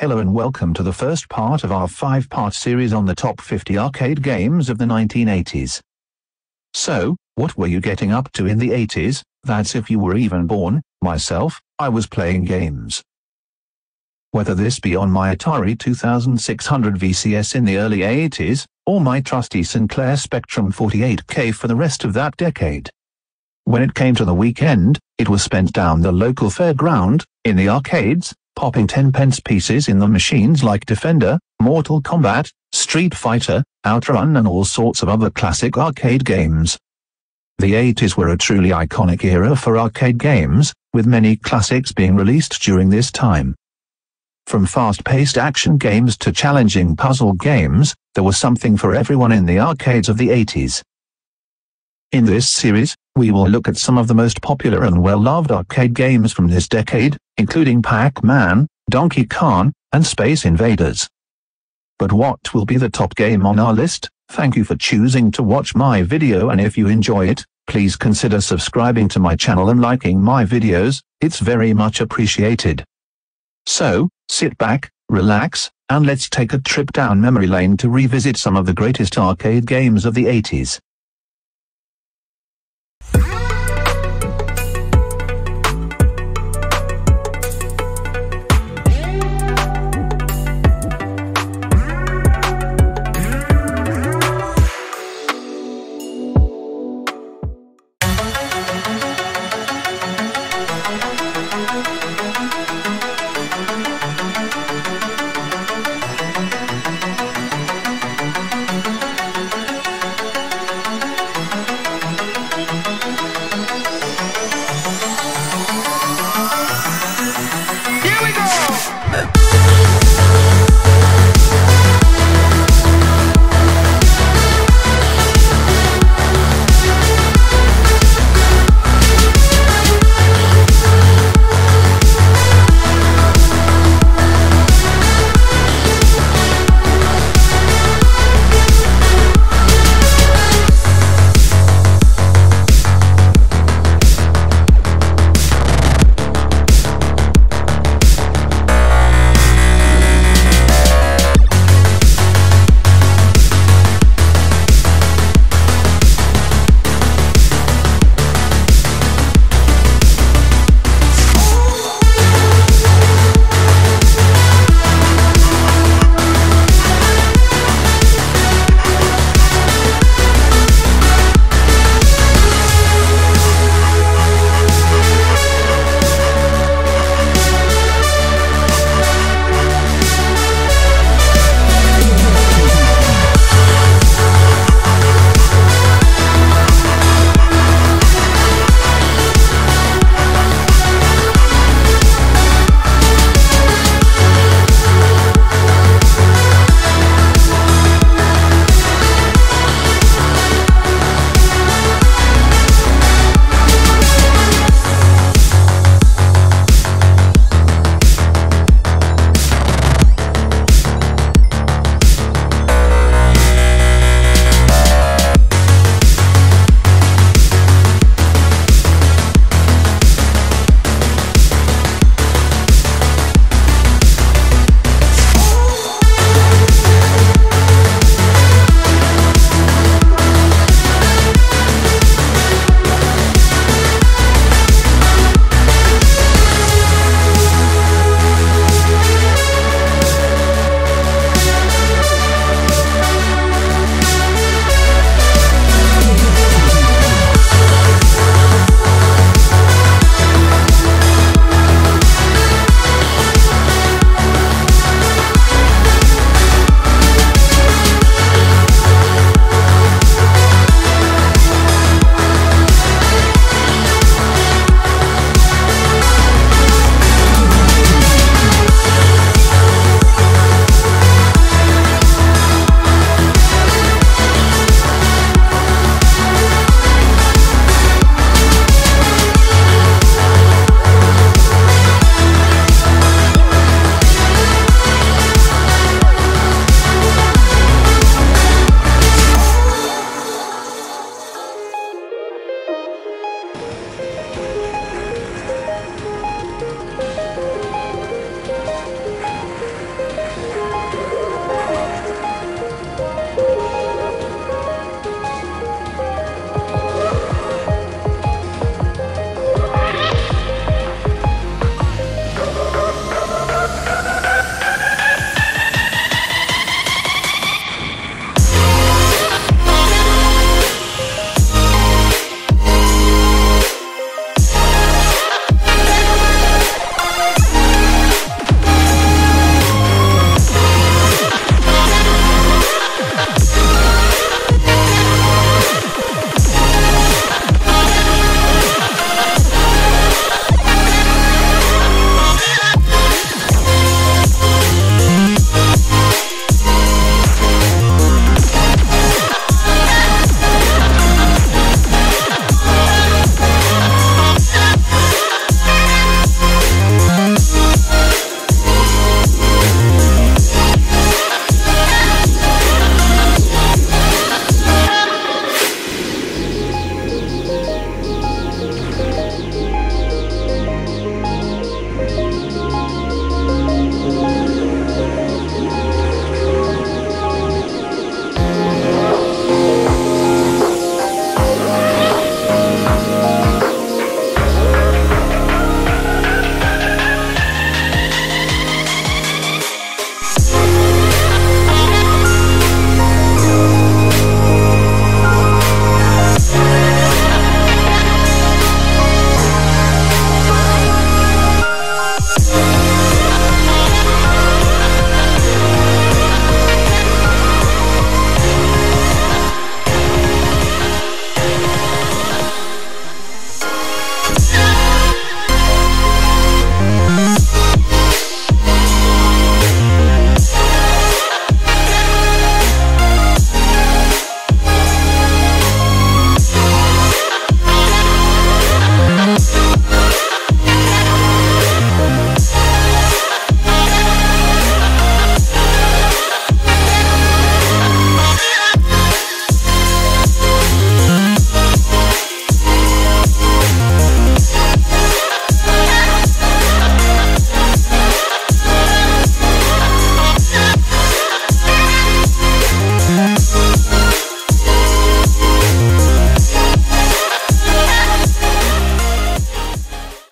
Hello and welcome to the first part of our five-part series on the top 50 arcade games of the 1980s. So, what were you getting up to in the 80s? That's if you were even born. Myself, I was playing games. Whether this be on my Atari 2600 VCS in the early 80s, or my trusty Sinclair Spectrum 48K for the rest of that decade. When it came to the weekend, it was spent down the local fairground, in the arcades, popping 10-pence pieces in the machines like Defender, Mortal Kombat, Street Fighter, Outrun and all sorts of other classic arcade games. The 80s were a truly iconic era for arcade games, with many classics being released during this time. From fast-paced action games to challenging puzzle games, there was something for everyone in the arcades of the 80s. In this series, we will look at some of the most popular and well-loved arcade games from this decade, including Pac-Man, Donkey Kong, and Space Invaders. But what will be the top game on our list? Thank you for choosing to watch my video, and if you enjoy it, please consider subscribing to my channel and liking my videos, it's very much appreciated. So, sit back, relax, and let's take a trip down memory lane to revisit some of the greatest arcade games of the 80s.